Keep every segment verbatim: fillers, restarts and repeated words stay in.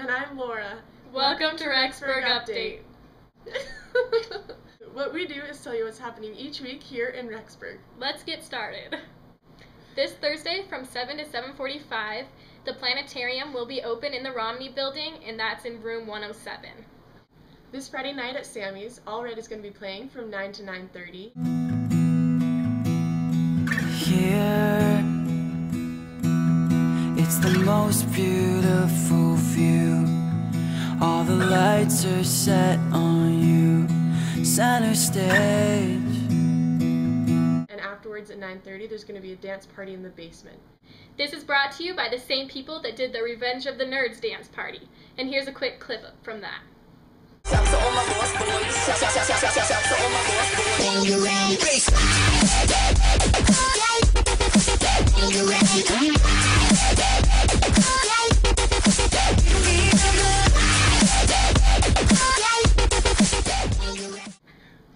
And I'm Laura. Welcome to Rexburg Update. Update. What we do is tell you what's happening each week here in Rexburg. Let's get started. This Thursday from seven to seven forty-five, the planetarium will be open in the Romney Building, and that's in room one oh seven. This Friday night at Sammy's, Allred is going to be playing from nine to nine thirty. Here, it's the most beautiful view. All the lights are set on you. Center stage. And afterwards at nine thirty, there's going to be a dance party in the basement. This is brought to you by the same people that did the Revenge of the Nerds dance party. And here's a quick clip from that.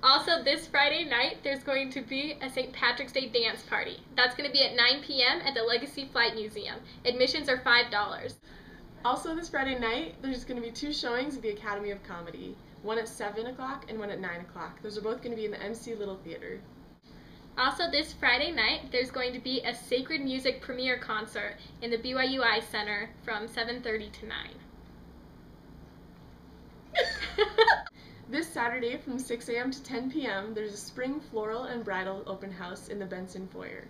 Also, this Friday night, there's going to be a Saint Patrick's Day dance party. That's going to be at nine p m at the Legacy Flight Museum. Admissions are five dollars. Also, this Friday night, there's going to be two showings of the Academy of Comedy, one at seven o'clock and one at nine o'clock. Those are both going to be in the M C Little Theater. Also, this Friday night, there's going to be a Sacred Music premiere concert in the B Y U I Center from seven thirty to nine. This Saturday from six a m to ten p m, there's a spring floral and bridal open house in the Benson foyer.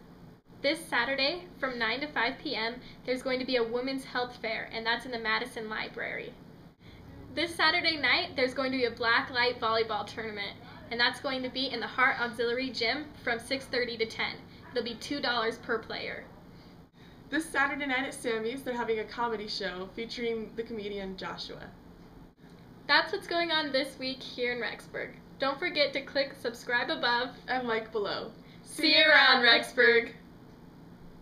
This Saturday, from nine to five p m, there's going to be a women's health fair, and that's in the Madison Library. This Saturday night, there's going to be a black light volleyball tournament, and that's going to be in the Hart Auxiliary Gym from six thirty to ten. It'll be two dollars per player. This Saturday night at Sammy's, they're having a comedy show featuring the comedian Joshua. That's what's going on this week here in Rexburg. Don't forget to click subscribe above and like below. See you around, Rexburg!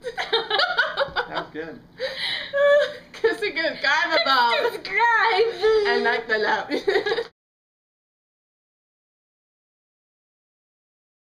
That was good. Kiss a good guy above. Subscribe and like the love.